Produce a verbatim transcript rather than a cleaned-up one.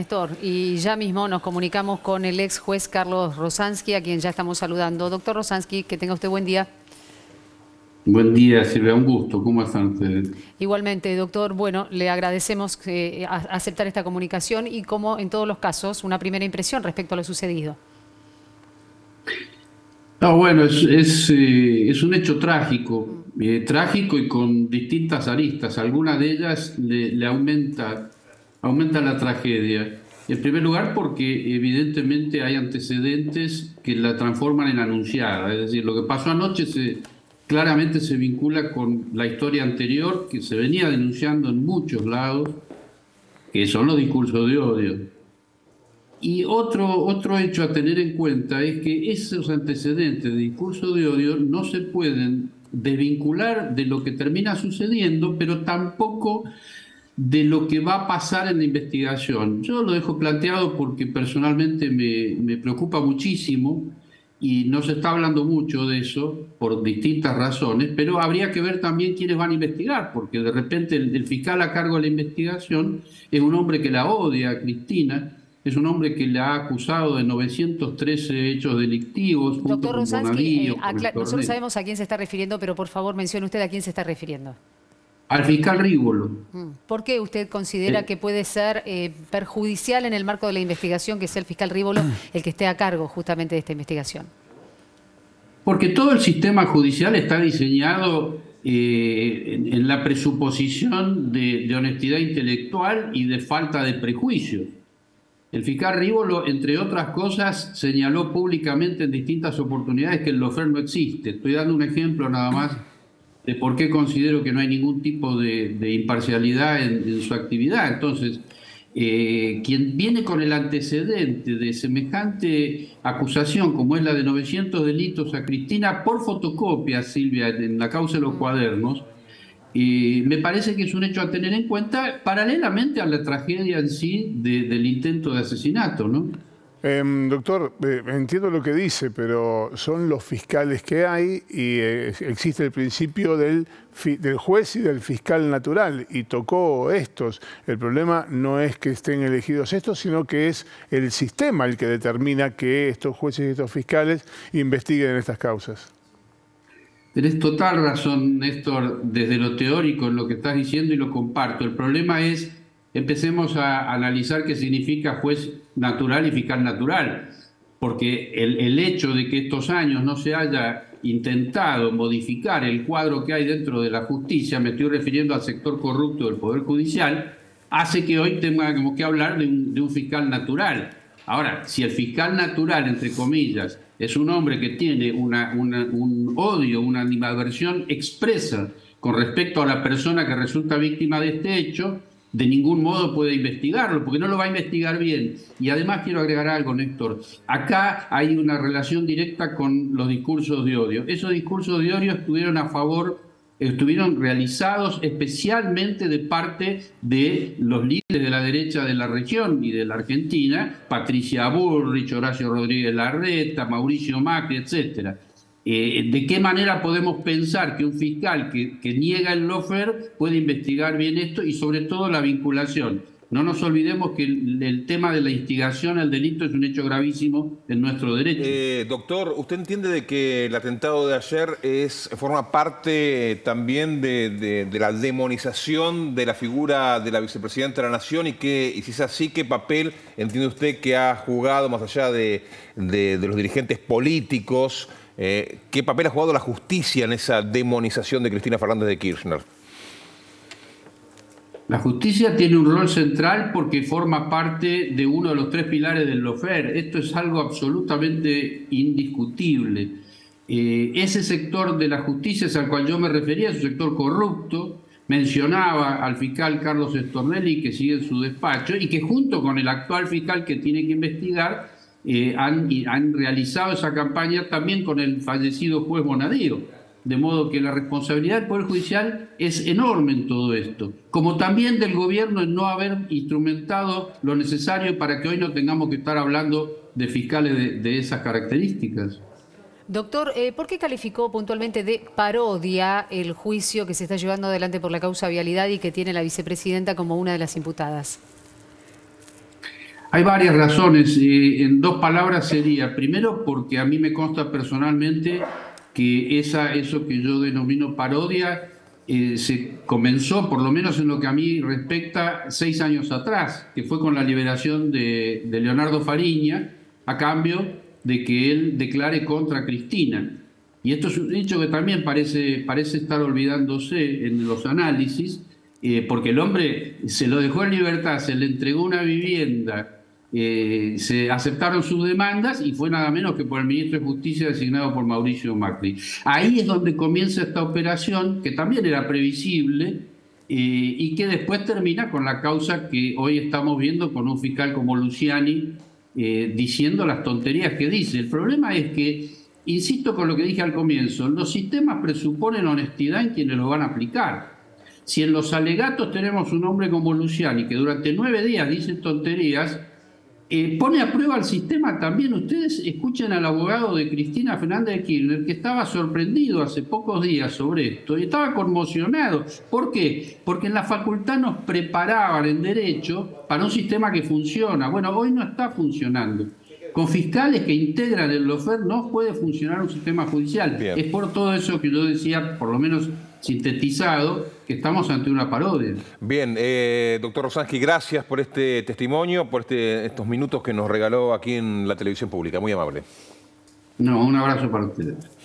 Néstor, y ya mismo nos comunicamos con el ex juez Carlos Rozanski, a quien ya estamos saludando. Doctor Rozanski, que tenga usted buen día. Buen día, Silvia, un gusto. ¿Cómo están ustedes? Igualmente, doctor. Bueno, le agradecemos eh, aceptar esta comunicación y, como en todos los casos, una primera impresión respecto a lo sucedido. No, bueno, es, es, eh, es un hecho trágico, eh, trágico y con distintas aristas. Alguna de ellas le, le aumenta... aumenta la tragedia. En primer lugar, porque evidentemente hay antecedentes que la transforman en anunciada. Es decir, lo que pasó anoche se, claramente se vincula con la historia anterior que se venía denunciando en muchos lados, que son los discursos de odio. Y otro, otro hecho a tener en cuenta es que esos antecedentes de discursos de odio no se pueden desvincular de lo que termina sucediendo, pero tampoco de lo que va a pasar en la investigación. Yo lo dejo planteado porque personalmente me, me preocupa muchísimo y no se está hablando mucho de eso por distintas razones, pero habría que ver también quiénes van a investigar, porque de repente el, el fiscal a cargo de la investigación es un hombre que la odia, Cristina, es un hombre que la ha acusado de novecientos trece hechos delictivos. Junto Doctor con Rozanski, Bonadío, eh, acla- nosotros sabemos a quién se está refiriendo, pero por favor mencione usted a quién se está refiriendo. Al fiscal Rívolo. ¿Por qué usted considera eh, que puede ser eh, perjudicial en el marco de la investigación que sea el fiscal Rívolo el que esté a cargo justamente de esta investigación? Porque todo el sistema judicial está diseñado eh, en, en la presuposición de, de honestidad intelectual y de falta de prejuicios. El fiscal Rívolo, entre otras cosas, señaló públicamente en distintas oportunidades que el lofer no existe. Estoy dando un ejemplo nada más de por qué considero que no hay ningún tipo de, de imparcialidad en, en su actividad. Entonces, eh, quien viene con el antecedente de semejante acusación, como es la de novecientos delitos a Cristina, por fotocopia, Silvia, en la causa de los cuadernos, eh, me parece que es un hecho a tener en cuenta, paralelamente a la tragedia en sí de, del intento de asesinato, ¿no? Eh, doctor, eh, entiendo lo que dice, pero son los fiscales que hay y eh, existe el principio del, del juez y del fiscal natural y tocó estos. El problema no es que estén elegidos estos, sino que es el sistema el que determina que estos jueces y estos fiscales investiguen estas causas. Tenés total razón, Néstor, desde lo teórico en lo que estás diciendo y lo comparto. El problema es... Empecemos a analizar qué significa juez natural y fiscal natural, porque el, el hecho de que estos años no se haya intentado modificar el cuadro que hay dentro de la justicia, me estoy refiriendo al sector corrupto del Poder Judicial, hace que hoy tengamos que hablar de un, de un fiscal natural. Ahora, si el fiscal natural, entre comillas, es un hombre que tiene una, una, un odio, una animadversión expresa con respecto a la persona que resulta víctima de este hecho, de ningún modo puede investigarlo, porque no lo va a investigar bien. Y además quiero agregar algo, Néstor. Acá hay una relación directa con los discursos de odio. Esos discursos de odio estuvieron a favor, estuvieron realizados especialmente de parte de los líderes de la derecha de la región y de la Argentina, Patricia Bullrich, Horacio Rodríguez Larreta, Mauricio Macri, etcétera. Eh, ¿De qué manera podemos pensar que un fiscal que, que niega el lofer puede investigar bien esto y sobre todo la vinculación? No nos olvidemos que el, el tema de la instigación al delito es un hecho gravísimo en nuestro derecho. Eh, doctor, ¿usted entiende de que el atentado de ayer es, forma parte también de, de, de la demonización de la figura de la vicepresidenta de la Nación? Y, que, y si es así, ¿qué papel entiende usted que ha jugado más allá de, de, de los dirigentes políticos? Eh, ¿Qué papel ha jugado la justicia en esa demonización de Cristina Fernández de Kirchner? La justicia tiene un rol central porque forma parte de uno de los tres pilares del lofer. Esto es algo absolutamente indiscutible. Eh, ese sector de la justicia es al cual yo me refería, es un sector corrupto. Mencionaba al fiscal Carlos Stornelli, que sigue en su despacho y que junto con el actual fiscal que tiene que investigar, Eh, han, y han realizado esa campaña también con el fallecido juez Bonadío, de modo que la responsabilidad del Poder Judicial es enorme en todo esto, como también del gobierno en no haber instrumentado lo necesario para que hoy no tengamos que estar hablando de fiscales de, de esas características. Doctor, eh, ¿por qué calificó puntualmente de parodia el juicio que se está llevando adelante por la causa vialidad y que tiene la vicepresidenta como una de las imputadas? Hay varias razones. Eh, en dos palabras sería, primero, porque a mí me consta personalmente que esa, eso que yo denomino parodia eh, se comenzó, por lo menos en lo que a mí respecta, seis años atrás, que fue con la liberación de, de Leonardo Fariña, a cambio de que él declare contra Cristina. Y esto es un hecho que también parece, parece estar olvidándose en los análisis, eh, porque el hombre se lo dejó en libertad, se le entregó una vivienda, Eh, se aceptaron sus demandas y fue nada menos que por el ministro de Justicia designado por Mauricio Macri. Ahí es donde comienza esta operación, que también era previsible eh, y que después termina con la causa que hoy estamos viendo, con un fiscal como Luciani eh, diciendo las tonterías que dice. El problema es que, insisto con lo que dije al comienzo, los sistemas presuponen honestidad en quienes lo van a aplicar. Si en los alegatos tenemos un hombre como Luciani que durante nueve días dice tonterías, Eh, pone a prueba el sistema también. Ustedes escuchen al abogado de Cristina Fernández de Kirchner, que estaba sorprendido hace pocos días sobre esto y estaba conmocionado. ¿Por qué? Porque en la facultad nos preparaban en Derecho para un sistema que funciona. Bueno, hoy no está funcionando. Con fiscales que integran el L O F E R no puede funcionar un sistema judicial. Bien. Es por todo eso que yo decía, por lo menos sintetizado, que estamos ante una parodia. Bien, eh, doctor Rozanski, gracias por este testimonio, por este, estos minutos que nos regaló aquí en la Televisión Pública. Muy amable. No, un abrazo para ustedes.